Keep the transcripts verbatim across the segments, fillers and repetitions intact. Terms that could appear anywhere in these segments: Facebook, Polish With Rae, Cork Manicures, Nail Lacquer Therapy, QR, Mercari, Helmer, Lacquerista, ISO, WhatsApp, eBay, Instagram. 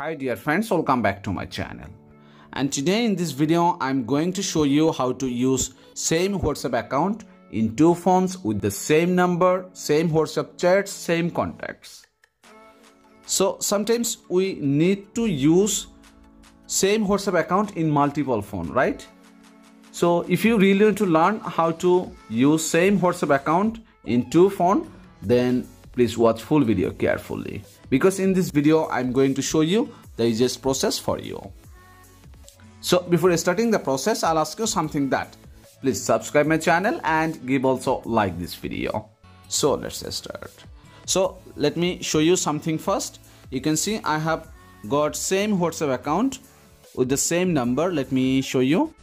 Hi dear friends, welcome back to my channel, and today in this video I'm going to show you how to use same WhatsApp account in two phones with the same number, same WhatsApp chats, same contacts. So sometimes we need to use same WhatsApp account in multiple phone, right? So if you really want to learn how to use same WhatsApp account in two phone, then please watch full video carefully, because in this video I'm going to show you the easiest process for you. So before starting the process, I'll ask you something, that please subscribe my channel and give also like this video. So let's start. So let me show you something first. You can see I have got same WhatsApp account with the same number. Let me show you.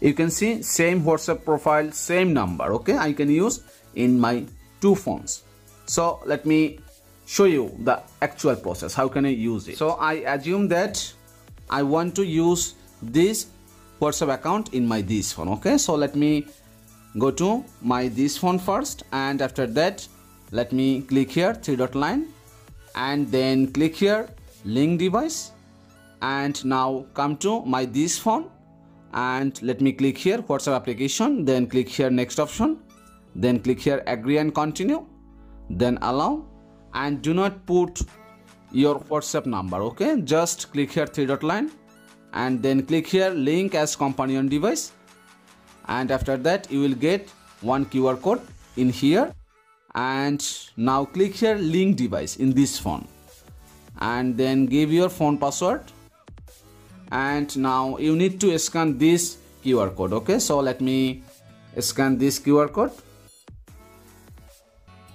You can see same WhatsApp profile, same number. Okay, I can use in my two phones. So let me show you the actual process, how can I use it. So I assume that I want to use this WhatsApp account in my this phone. Okay, so let me go to my this phone first, and after that let me click here three dot line, and then click here link device, and now come to my this phone, and let me click here WhatsApp application, then click here next option, then click here agree and continue, then allow, and do not put your WhatsApp number. Okay, just click here three dot line, and then click here link as companion device, and after that you will get one Q R code in here, and now click here link device in this phone, and then give your phone password, and now you need to scan this Q R code. Okay, so let me scan this Q R code,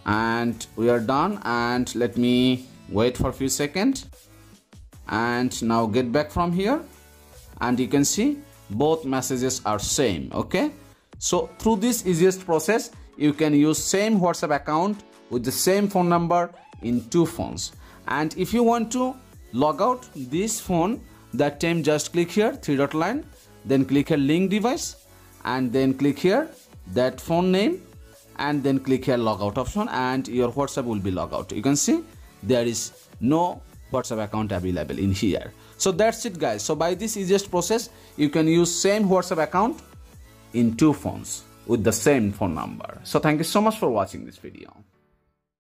and we are done, and let me wait for a few seconds, and now get back from here, and you can see both messages are same. Okay, so through this easiest process you can use same WhatsApp account with the same phone number in two phones. And if you want to log out this phone, that time just click here three dot line, then click here link device, and then click here that phone name, and then click here logout option, and your WhatsApp will be logout. You can see there is no WhatsApp account available in here. So that's it guys. So by this easiest process you can use same WhatsApp account in two phones with the same phone number. So thank you so much for watching this video.